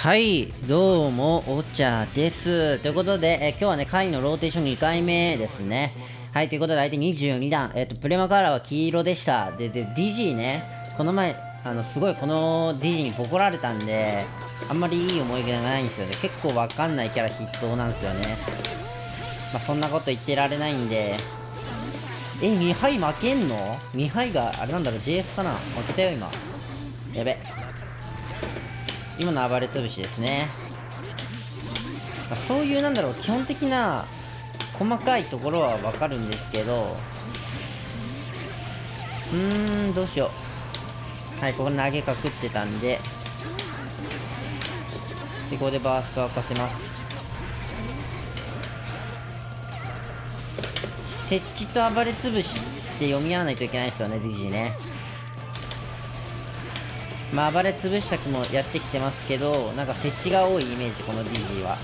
はい、どうも、お茶です。ということで、今日はね、回のローテーション2回目ですね。はい、ということで、相手22段。プレマカラーは黄色でした。で、DG ね、この前、すごいこの DG にボコられたんで、あんまりいい思い出がないんですよね。結構わかんないキャラ筆頭なんですよね。まあ、そんなこと言ってられないんで。2敗負けんの ?2 敗が、あれなんだろう、JS かな？負けたよ、今。やべ。今の暴れ潰しですね。まあ、そういうなんだろう、基本的な細かいところはわかるんですけど、どうしよう。はい、ここ投げかくってたんで、で、ここでバーストを沸かせます。設置と暴れ潰しって読み合わないといけないですよね、DG ね。まあ、暴れ潰したくもやってきてますけど、なんか設置が多いイメージ、この DG は。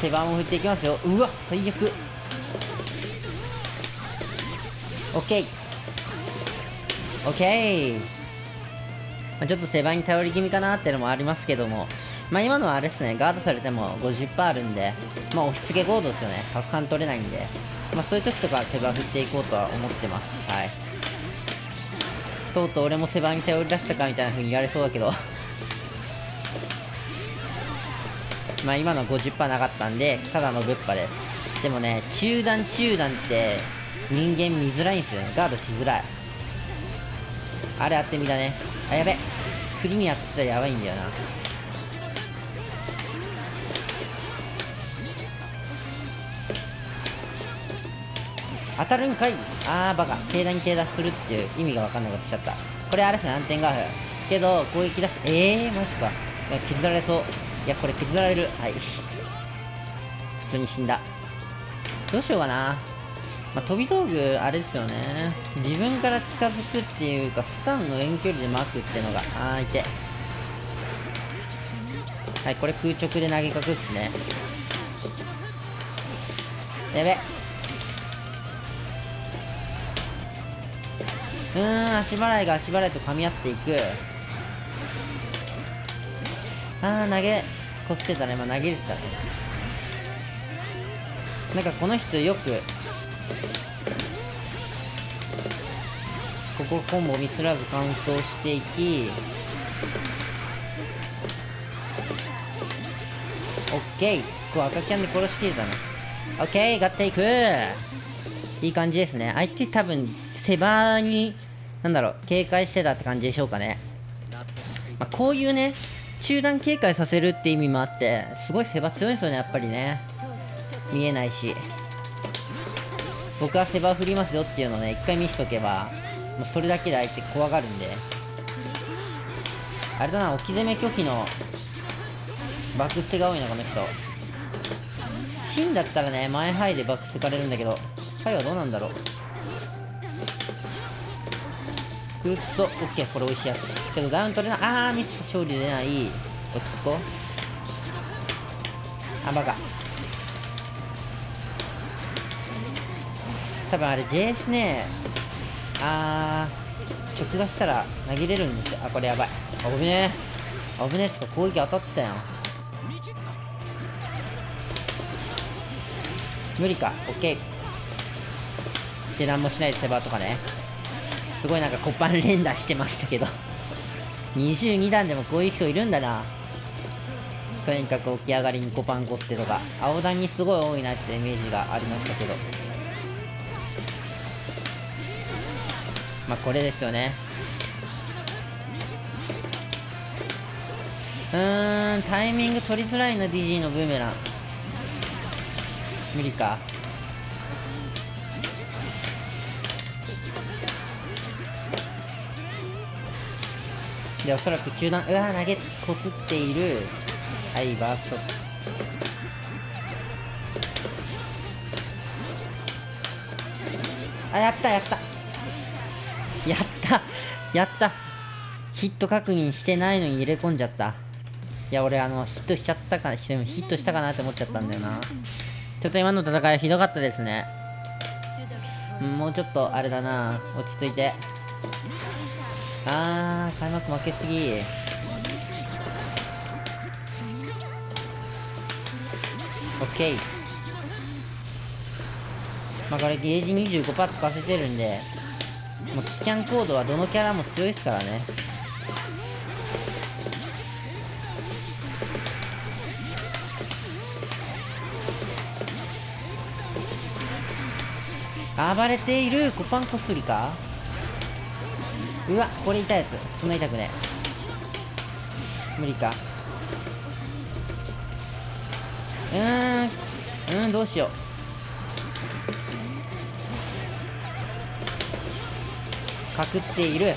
背番を振っていきますよ。うわ、最悪。OK。OK。まあ、ちょっと背番に頼り気味かなってのもありますけども、まあ、今のはあれですね、ガードされても 50% あるんで、まあ、押し付け行動ですよね。確反取れないんで。まあ、そういう時とか背番振っていこうとは思ってます。はい、とうとう俺も背番に頼り出したかみたいな風に言われそうだけどまあ今の 50% なかったんで、ただのぶっぱです。でもね、中段って人間見づらいんですよね。ガードしづらい。あれあってみだね。あ、やべ、クリにやってたらやばいんだよな。当たるんかい。あー、バカ。手段に手出しするっていう意味が分かんないことしちゃった。これあれですね、暗転ガーフけど攻撃出して、マジか。削られそう。いや、これ削られる。はい、普通に死んだ。どうしようかな。まあ、飛び道具あれですよね、自分から近づくっていうか、スタンの遠距離で巻くっていうのが。あー、いて。はい、これ空直で投げかくっすね。やべ。足払いが足払いと噛み合っていく。投げこすってたね。まあ、投げれてたね。なんかこの人よくここコンボをミスらず完走していき、 OK。 こう赤キャンで殺していたね。 OK。 合体いく。いい感じですね。相手多分セバーになんだろう、警戒してたって感じでしょうかね。まあ、こういうね、中段警戒させるって意味もあって、すごいセバ強いんですよね、やっぱりね。見えないし、僕はセバ振りますよっていうのをね、一回見しとけば、もうそれだけで相手怖がるんで。あれだな、置き攻め拒否のバックステが多いな、この人。シンだったらね、前ハイでバックステかれるんだけど、ハイはどうなんだろう。くっそ、オッケー、これ美味しいやつ。けどダウン取れない。あー、ミスって勝利出ない。落ち着こう。あ、バカ。多分あれ JS ね、直出したら投げれるんですよ。あ、これやばい。危ねえ。危ねえっすか、攻撃当たってたやん。無理か、オッケー。で、なんもしないでセバーとかね。すごいなんかコパン連打してましたけど22段でもこういう人いるんだな。とにかく起き上がりにコパンコステとか、青段にすごい多いなってイメージがありましたけど、まあこれですよね。タイミング取りづらいな、 DG のブーメラン。無理か。で、おそらく中段、うわー、投げこすっている。はい、バースト。あ、やったヒット確認してないのに入れ込んじゃった。いや、俺ヒットしちゃったか、ヒットしたかなって思っちゃったんだよな。ちょっと今の戦いひどかったですね。もうちょっとあれだな、落ち着いて。あー、開幕負けすぎ。オッケー。まあこれゲージ 25% 使わせてるんで、もうキキャンコードはどのキャラも強いですからね。暴れているコパンコスリか。うわ、これ痛いやつ。そんな痛くね。無理か。どうしよう。かくっている。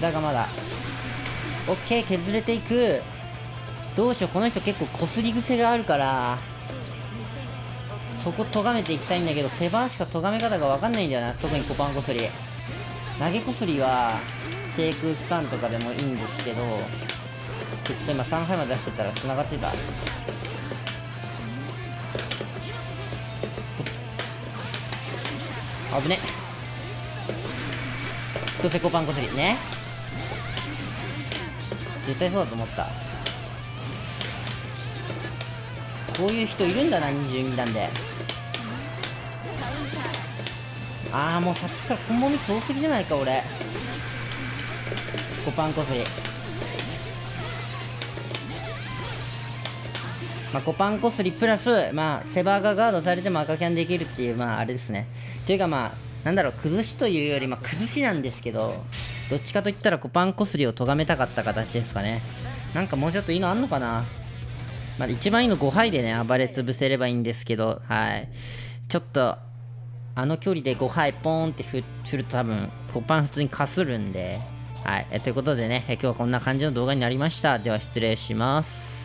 だがまだ。オッケー、削れていく。どうしよう、この人結構こすり癖があるから。そこ咎めていきたいんだけど、セバーしか咎め方が分かんないんだよな。特にコパンこすり、投げこすりは低空スタンとかでもいいんですけど、くっそ、今3回まで出してたら繋がってた。危ね。どうせコパンこすりね、絶対そうだと思った。こういう人いるんだな、22段で。ああ、もうさっきからコンボミス多すぎじゃないか、俺。コパンこすり、まあ、コパンこすりプラス、まあ、セバーがガードされても赤キャンできるっていう、まああれですね。というか、まあなんだろう、崩しというより、まあ崩しなんですけど、どっちかといったらコパンこすりを咎めたかった形ですかね。なんかもうちょっといいのあんのかな。まあ、一番いいの5敗でね、暴れ潰せればいいんですけど、はい。ちょっと、あの距離で5敗ポーンって振ると多分、コパン普通にかするんで、はい。ということでね、今日はこんな感じの動画になりました。では失礼します。